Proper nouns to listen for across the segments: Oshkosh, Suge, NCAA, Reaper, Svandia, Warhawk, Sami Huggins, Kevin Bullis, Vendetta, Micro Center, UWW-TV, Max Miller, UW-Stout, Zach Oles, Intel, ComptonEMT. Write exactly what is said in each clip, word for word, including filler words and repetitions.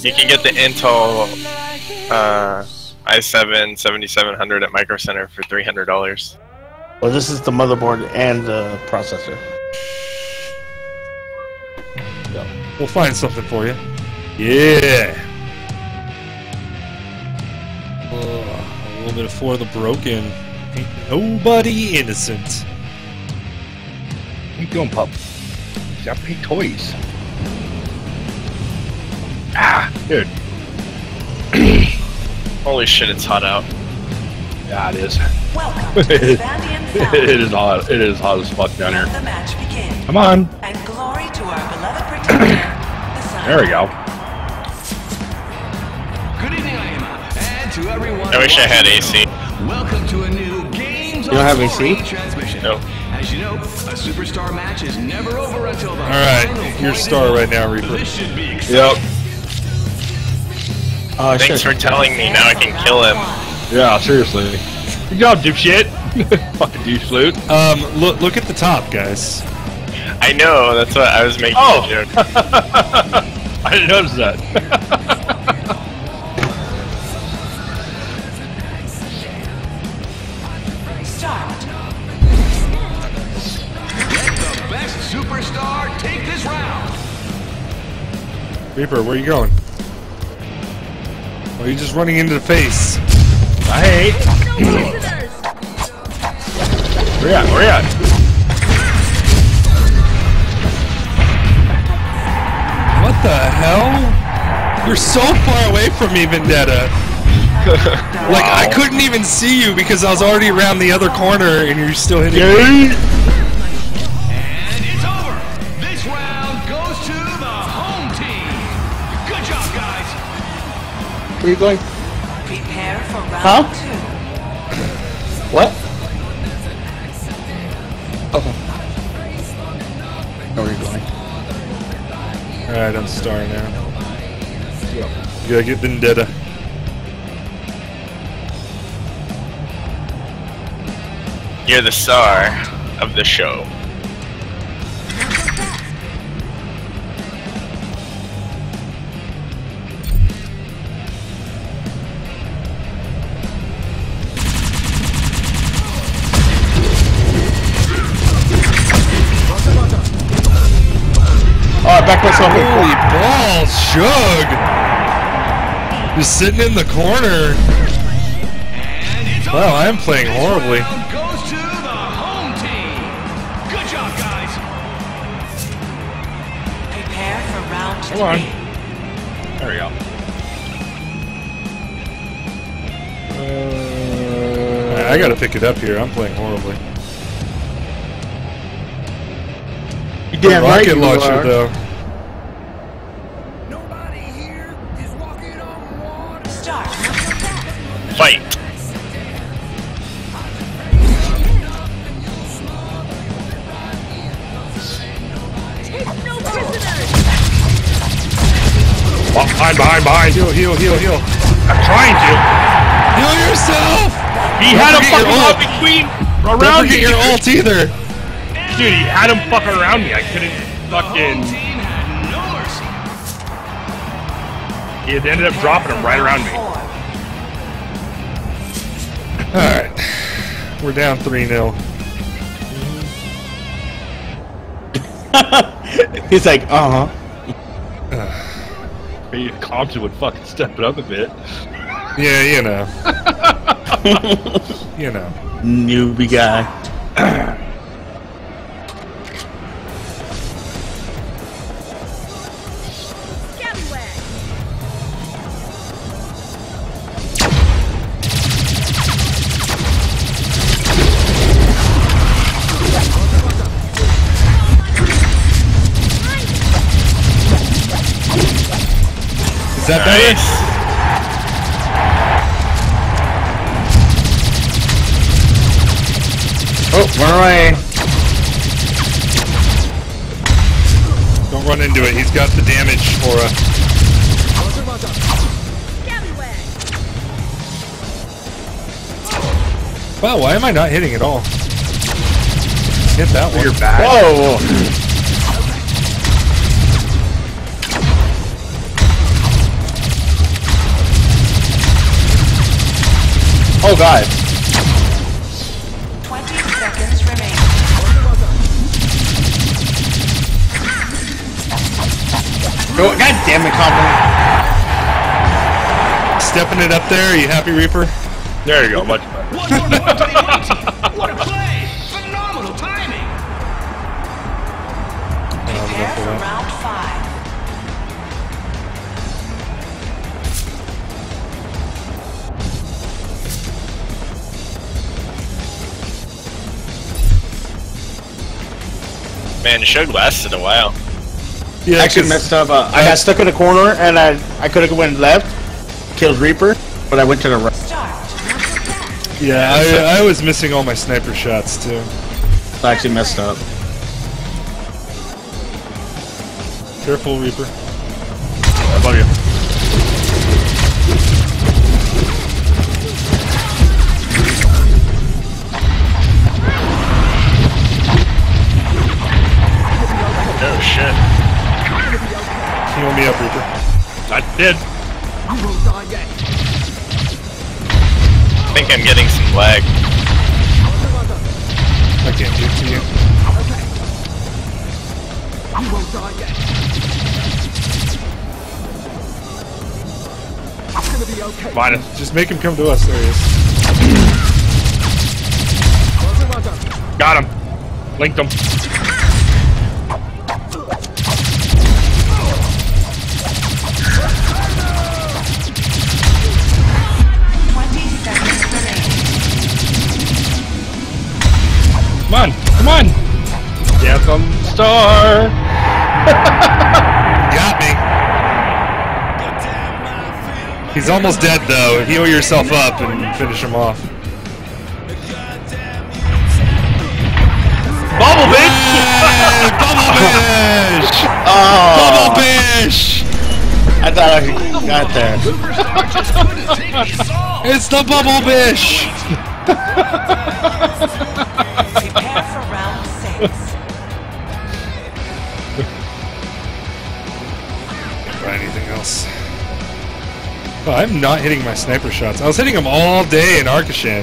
You can get the Intel uh, i seven seventy-seven hundred at Micro Center for three hundred dollars. Well, this is the motherboard and the processor. Yeah. We'll find something for you. Yeah! Uh, a little bit of For the Broken. Ain't nobody innocent. What you doing, pup? I pay toys. Ah, dude. Holy shit, it's hot out. Yeah, it is. Welcome to the Vandian Valley. It is hot. It is hot as fuck down here. The match begins. Come on. And glory to our beloved protector. The there we go. Good evening, Lima, and to everyone. I wish I had A C. Welcome to a new Games You don't have A C? Transmission. No. As you know, a superstar match is never over until the. All right, your star right now, Reaper. This should be exciting. Yep. Uh, Thanks sure. for telling me. Now I can kill him. Yeah, seriously. Good job, dipshit. Fucking douche loot. Um, look, look at the top, guys. I know. That's what I was making oh. a joke. I didn't notice that. Superstar, take this round. Reaper, where are you going? Are you just running into the face? Hey! Where you at? Where you at? What the hell? You're so far away from me, Vendetta. Like wow. I couldn't even see you because I was already around the other corner, and you're still hitting me. Where are you going? Prepare for round huh? two. What? Okay. Where are you going? Alright, I'm starting now. Yeah. You gotta get Vendetta. You're the star of the show. Holy balls, Shug! Just sitting in the corner. Wow, I am playing horribly. Goes to the home team. Good job, guys. Prepare for round two. Come on. There we go. Uh, I gotta pick it up here. I'm playing horribly. You damn right you are. Rocket launcher, though. Fight! Oh, behind, behind, behind! Heal, heal, heal, heal! I'm trying to! Heal yourself! He Don't had him fucking up between around Don't forget me. your ult either! Dude, he had him fuck around me. I couldn't fucking... He ended up dropping him right around me. Alright, we're down three nil. He's like, uh huh. Maybe Compton would fucking step it up a bit. Yeah, you know. You know. Newbie guy. Is that nice. Better? Oh, run away. Don't run into it, he's got the damage for us. Wow, why am I not hitting at all? Hit that one. You're back. Whoa! Oh god. Twenty seconds remaining. Go, god damn it, Compton. Stepping it up there, you happy, Reaper? There you go, much better. What, what, what, what a play! Phenomenal timing! Prepare for round five. Man, the show lasted a while. Yeah, actually messed up. Uh, I got stuck in a corner, and I I could have went left, killed Reaper, but I went to the right. Yeah, I, I was missing all my sniper shots too. I actually messed up. Careful, Reaper. I love you. Heal me up, Reaper. I did. I think I'm getting some lag. I can't do it to you. Okay. You won't die yet. It's gonna be okay. Minus. Just make him come to us. There he is. Got him. Linked him. Come on, come on! Death on star! Got me. He's almost dead though. Heal yourself up and finish him off. Bubble bitch! Yay, bubble bitch! Oh. Bubble bitch! I thought I got there. It's the bubble bitch! Prepare for round six. Try anything else. Oh, I'm not hitting my sniper shots. I was hitting them all day in Arkashan.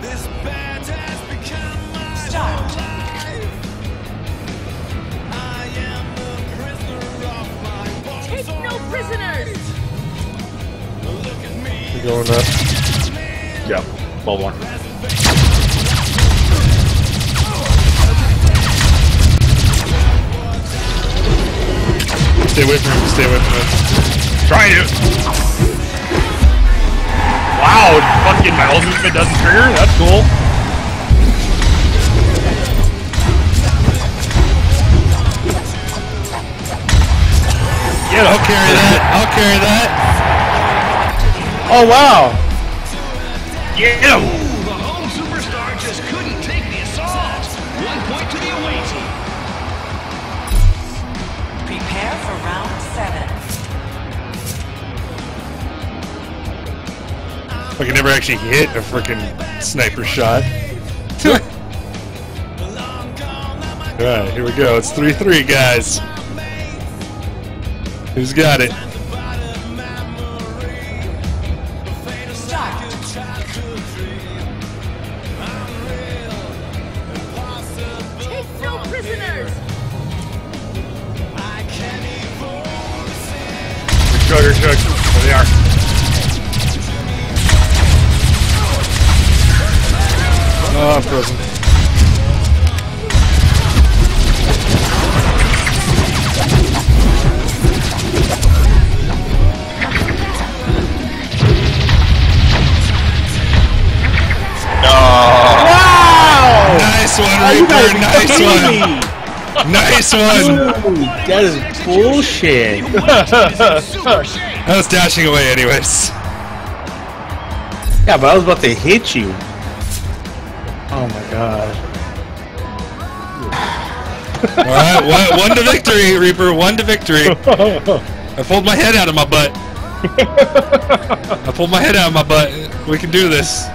This band has become my Start. Life. I am the prisoner of my bones. Take no prisoners! You're going up. Yeah, ball one. Stay away from him, stay away from him. Try it! Wow, fucking my old movement doesn't trigger? That's cool. Yeah, I'll carry that, I'll carry that. Oh wow! Yeah! Ooh, the home superstar just couldn't take the assault. One point to the away team. Prepare for round seven. I can never actually hit a freaking sniper shot. Alright, here we go. It's three three, guys. Who's got it? There they are. Oh, I'm frozen. No. Wow! Nice one, Reaper. Nice one. Nice one. Ooh, that is bullshit. I was dashing away anyways. Yeah, but I was about to hit you. Oh my god. Alright, one, one to victory, Reaper. One to victory. I pulled my head out of my butt. I pulled my head out of my butt. We can do this.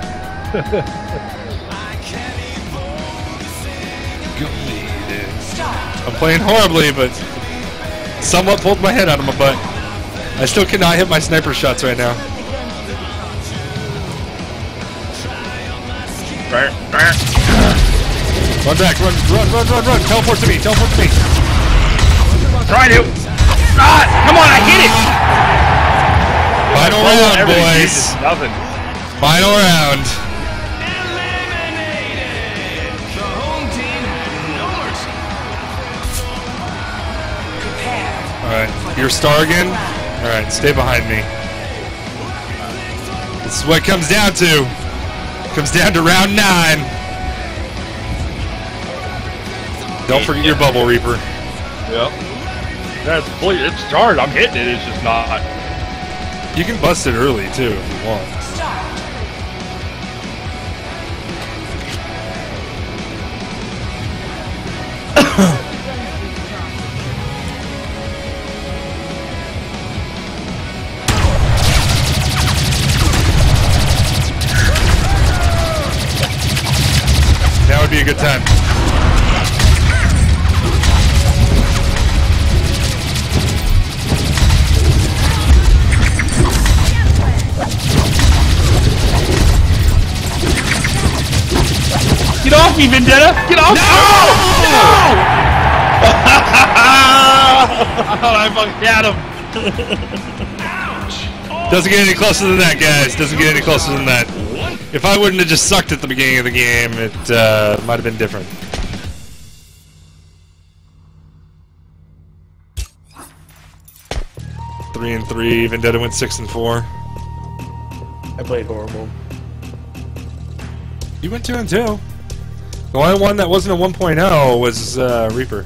I'm playing horribly, but... Somewhat pulled my head out of my butt. I still cannot hit my sniper shots right now. Run back, run, run, run, run, run. Teleport to me, teleport to me. Try to. Ah, come on, I hit it. Final round, boys. Nothing. Final round. Alright, you're Stargan? Alright, stay behind me. This is what it comes down to. Comes down to round nine. Don't forget your bubble, Reaper. Yep. That's complete. It's hard. I'm hitting it. It's just not. You can bust it early, too, if you want. That would be a good time. Get off me, Vendetta! Get off me! No! No! I thought I fucking had him. Doesn't get any closer than that, guys. Doesn't get any closer than that. If I wouldn't have just sucked at the beginning of the game, it uh, might have been different. Three and three. Vendetta went six and four. I played horrible. You went two and two. The only one that wasn't a one point oh was uh, Reaper.